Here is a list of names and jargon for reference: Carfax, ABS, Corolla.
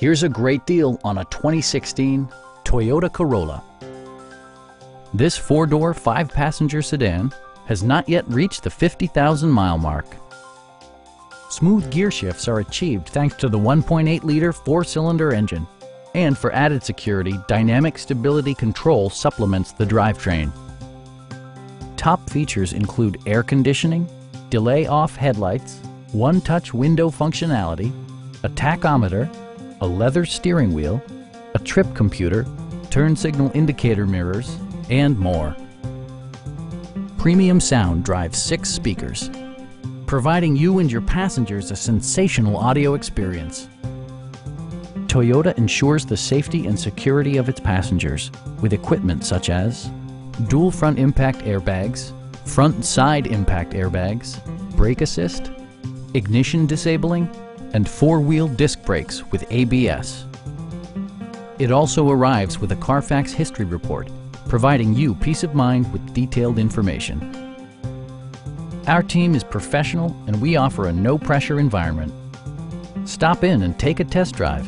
Here's a great deal on a 2016 Toyota Corolla. This four-door, five-passenger sedan has not yet reached the 50,000-mile mark. Smooth gear shifts are achieved thanks to the 1.8-liter four-cylinder engine. And for added security, dynamic stability control supplements the drivetrain. Top features include air conditioning, delay-off headlights, one-touch window functionality, a tachometer, a leather steering wheel, a trip computer, turn signal indicator mirrors, and more. Premium sound drives 6 speakers, providing you and your passengers a sensational audio experience. Toyota ensures the safety and security of its passengers with equipment such as dual front impact airbags, front and side impact airbags, brake assist, ignition disabling, and four-wheel disc brakes with ABS. It also arrives with a Carfax history report, providing you peace of mind with detailed information. Our team is professional and we offer a no-pressure environment. Stop in and take a test drive.